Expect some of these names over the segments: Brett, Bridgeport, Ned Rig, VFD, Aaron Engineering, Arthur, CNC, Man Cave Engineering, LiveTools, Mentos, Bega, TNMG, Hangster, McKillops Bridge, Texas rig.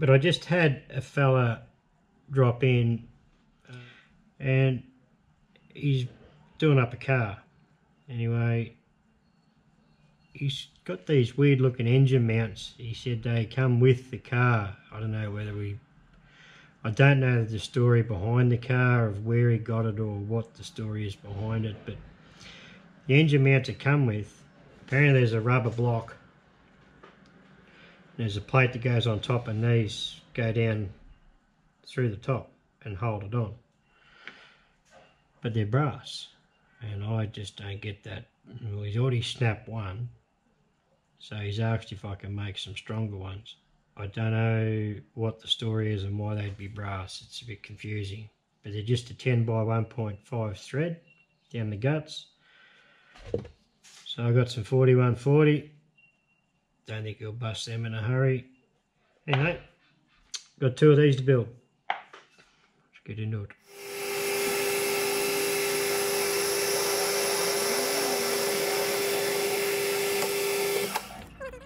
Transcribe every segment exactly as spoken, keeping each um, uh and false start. But I just had a fella drop in and he's doing up a car. Anyway, he's got these weird looking engine mounts. He said they come with the car. I don't know whether we, I don't know the story behind the car, of where he got it or what the story is behind it, but the engine mounts it come with, apparently there's a rubber block. There's a plate that goes on top and these go down through the top and hold it on. But they're brass. And I just don't get that. Well, he's already snapped one, so he's asked if I can make some stronger ones. I don't know what the story is and why they'd be brass. It's a bit confusing. But they're just a ten by one point five thread down the guts. So I got some forty-one forty. Don't think you'll bust them in a hurry. Anyway, got two of these to build. Let's get into it.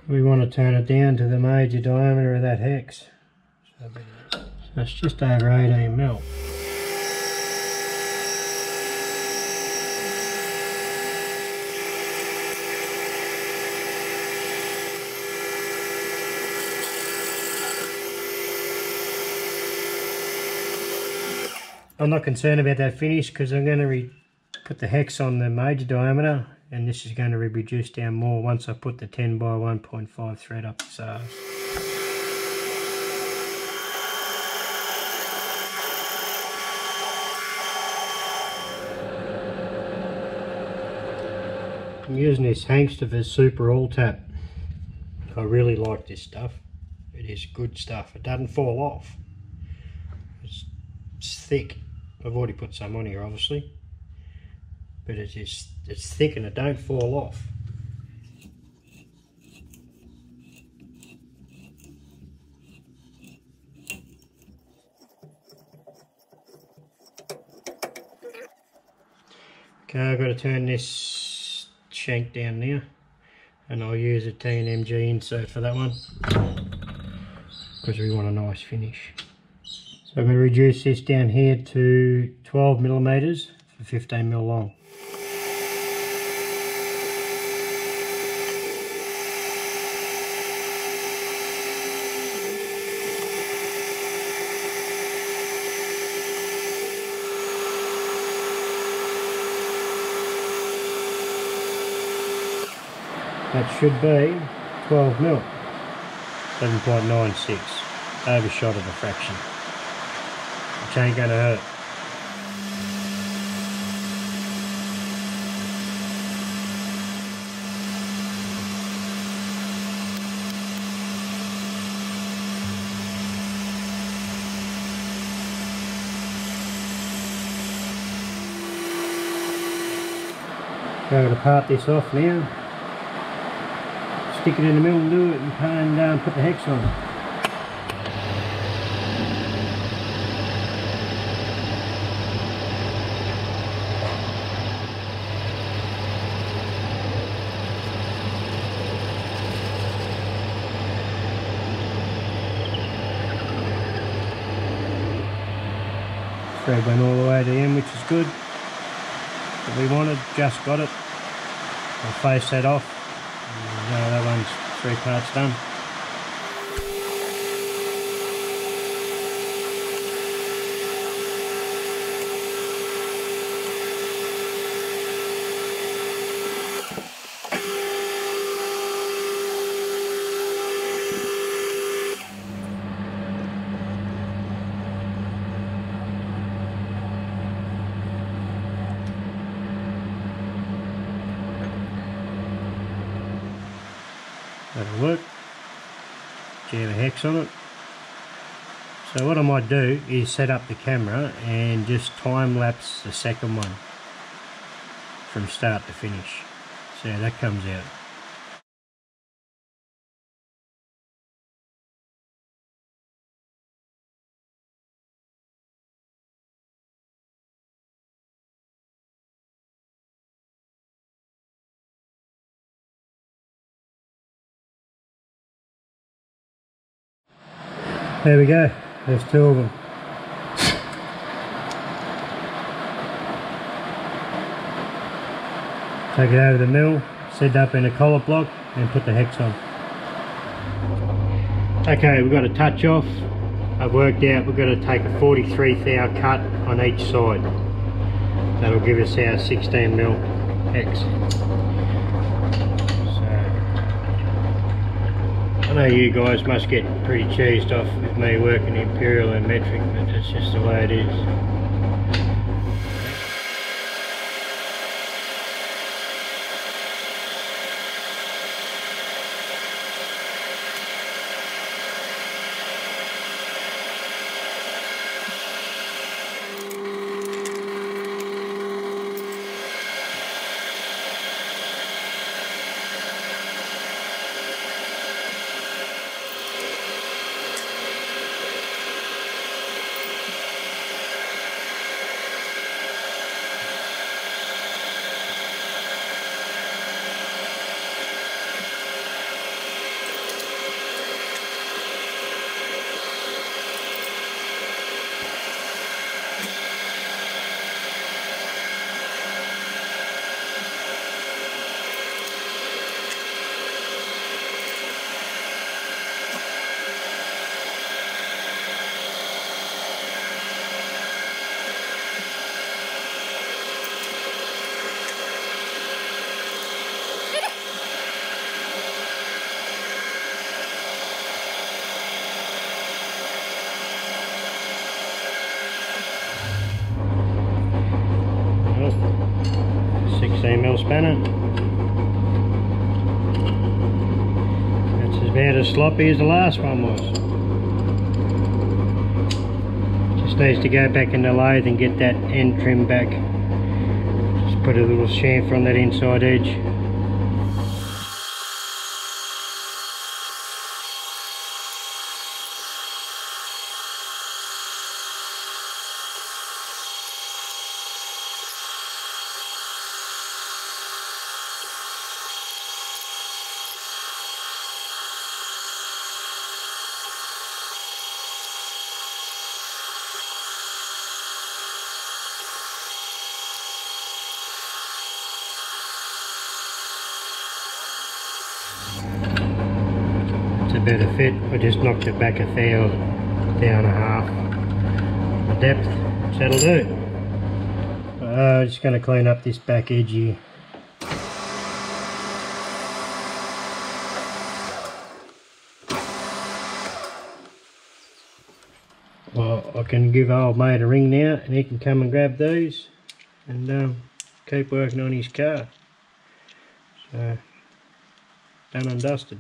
We want to turn it down to the major diameter of that hex. So it's just over eighteen mil. I'm not concerned about that finish because I'm going to re put the hex on the major diameter, and this is going to be reduced down more once I put the ten by one point five thread up the sides. I'm using this Hangster for super all tap. I really like this stuff. It is good stuff. It doesn't fall off. It's, it's thick. I've already put some on here obviously. But it's just, it's thick and it don't fall off. Okay, I've got to turn this shank down now, and I'll use a T N M G insert for that one because we want a nice finish. So I'm going to reduce this down here to twelve millimeters for fifteen mil long. That should be twelve mil, eleven point nine six, overshot of a fraction, which ain't going to hurt. So I'm going to part this off now. Stick it in the middle and do it and uh, put the hex on it. Thread went all the way to the end, which is good. What we wanted, just got it. I'll face that off. No, that one's three parts done. That'll work. Jam a hex on it. So what I might do is set up the camera and just time lapse the second one from start to finish. See how that comes out. There we go, there's two of them. Take it over the mill, set it up in a collar block and put the hex on. Okay, we've got a touch off. I've worked out we've got to take a forty-three thou cut on each side. That'll give us our sixteen mil hex. I know you guys must get pretty cheesed off with me working imperial and metric, but that's just the way it is. sixteen mil spanner. That's about as sloppy as the last one was. Just needs to go back in the lathe and get that end trim back. Just put a little chamfer on that inside edge. Better fit. I just knocked it back a thou, thou and a half. The depth, so that'll do. Uh, I'm just going to clean up this back edge here. Well, I can give old mate a ring now and he can come and grab these and um, keep working on his car. So, done and dusted.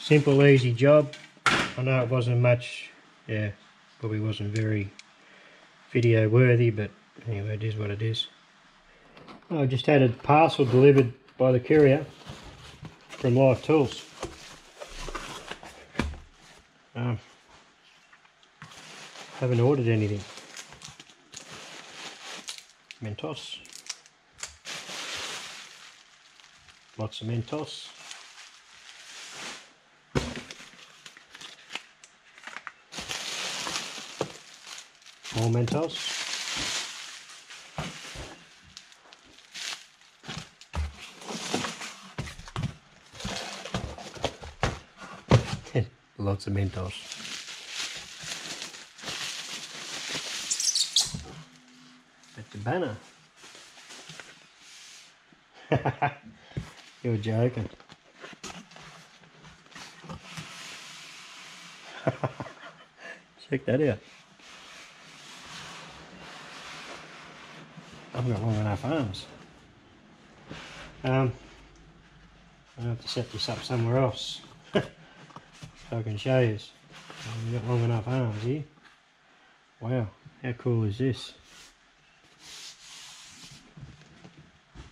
Simple, easy job. I know it wasn't much, yeah, probably wasn't very video worthy, but anyway, it is what it is. I just had a parcel delivered by the courier from LiveTools. Um, haven't ordered anything. Mentos. Lots of Mentos. More Mentos. Lots of Mentos. That's the banner. You're joking. Check that out. I've got long enough arms. Um, I'll have to set this up somewhere else so I can show you. I've got long enough arms here. Wow, how cool is this?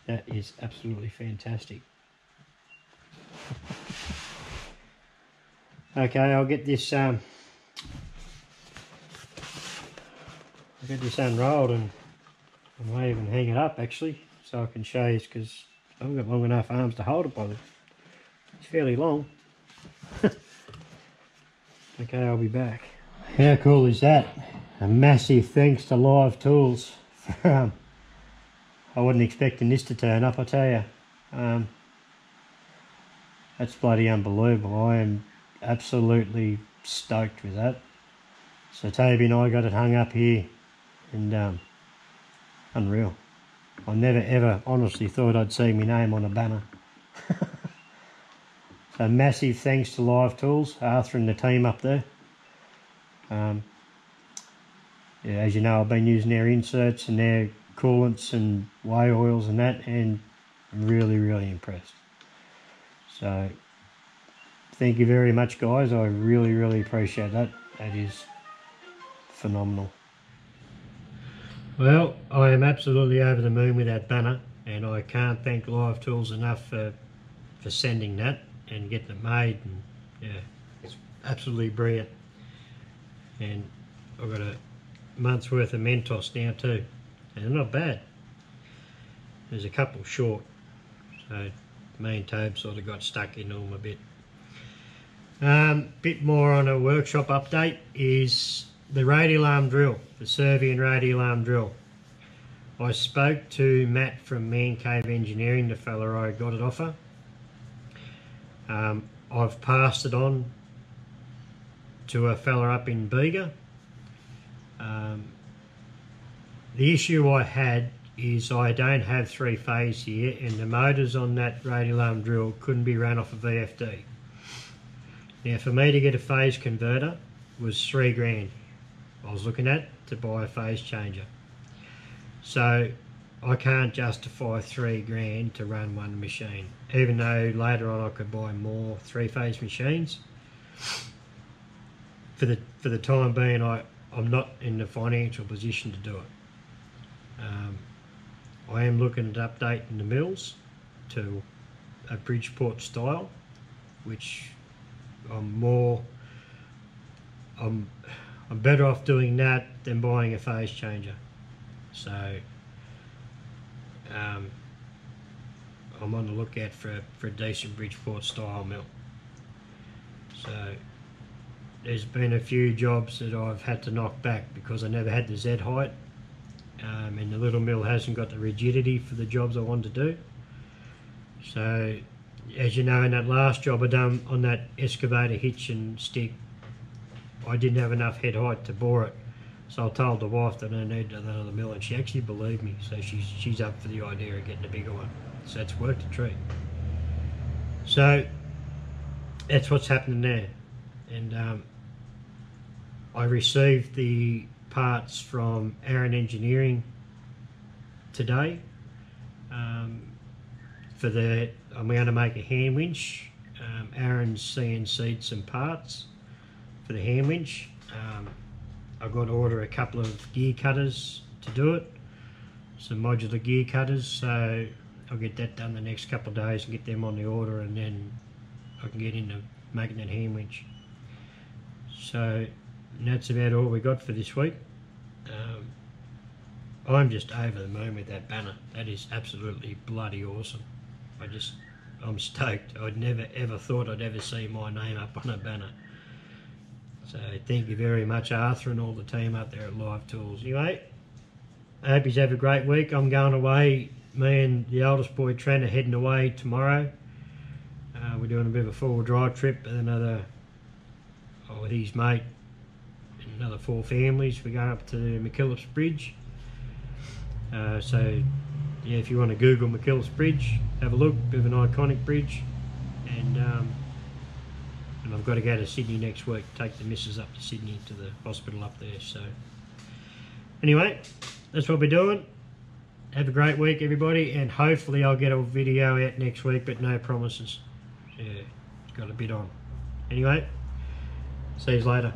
That is absolutely fantastic. Okay, I'll get this um, I'll get this unrolled and I may even hang it up actually, so I can show you, because I've got long enough arms to hold it by them. It's fairly long. Okay, I'll be back. How cool is that? A massive thanks to LiveTools for, um, I wasn't expecting this to turn up, I tell you. Um, that's bloody unbelievable. I am absolutely stoked with that. So Toby and I got it hung up here, and um, unreal. I never ever honestly thought I'd see my name on a banner. So massive thanks to LiveTools, Arthur and the team up there. Um, yeah, as you know, I've been using their inserts and their coolants and whey oils and that, and I'm really, really impressed. So thank you very much, guys. I really, really appreciate that. That is phenomenal. Well, I am absolutely over the moon with that banner, and I can't thank LiveTools enough for, for sending that and getting it made. And yeah, it's absolutely brilliant. And I've got a month's worth of Mentos now too, and they're not bad. There's a couple short, so me and Tobe sort of got stuck into them a bit. A um, bit more on a workshop update is the radial arm drill, the Serbian radial arm drill. I spoke to Matt from Man Cave Engineering, the fella I got it off of. Um, I've passed it on to a fella up in Bega. Um, the issue I had is I don't have three phase here, and the motors on that radial arm drill couldn't be run off a V F D. Now for me to get a phase converter was three grand I was looking at to buy a phase changer. So I can't justify three grand to run one machine, even though later on I could buy more three phase machines. For the for the time being, I, I'm not in the financial position to do it. Um, I am looking at updating the mills to a Bridgeport style, which I'm more, I'm, I'm better off doing that than buying a phase changer. So um, I'm on the lookout for, for a decent Bridgeport style mill. So there's been a few jobs that I've had to knock back because I never had the Z height, um, and the little mill hasn't got the rigidity for the jobs I want to do. So as you know, in that last job I done on that excavator hitch and stick, I didn't have enough head height to bore it, so I told the wife that I need another mill, and she actually believed me, so she's, she's up for the idea of getting a bigger one. So that's worked a treat. So that's what's happening there. And um, I received the parts from Aaron Engineering today um, for the, I'm going to make a hand winch. Um, Aaron's C N C'd some parts for the hand winch. Um, I've got to order a couple of gear cutters to do it, some modular gear cutters, so I'll get that done the next couple of days and get them on the order, and then I can get into making that hand winch. So that's about all we got for this week. Um, I'm just over the moon with that banner. That is absolutely bloody awesome. I just, I'm stoked. I'd never ever thought I'd ever see my name up on a banner. So thank you very much, Arthur, and all the team up there at LiveTools. Anyway, I hope you have a great week. I'm going away. Me and the oldest boy, Trent, are heading away tomorrow. Uh, we're doing a bit of a four-wheel drive trip with another, oh, with his mate and another four families. We're going up to McKillops Bridge. Uh, so, yeah, if you want to Google McKillops Bridge, have a look. Bit of an iconic bridge. And um, and I've got to go to Sydney next week, take the missus up to Sydney to the hospital up there. So, anyway, that's what we're doing. Have a great week, everybody, and hopefully I'll get a video out next week, but no promises. Yeah, got a bit on. Anyway, see you later.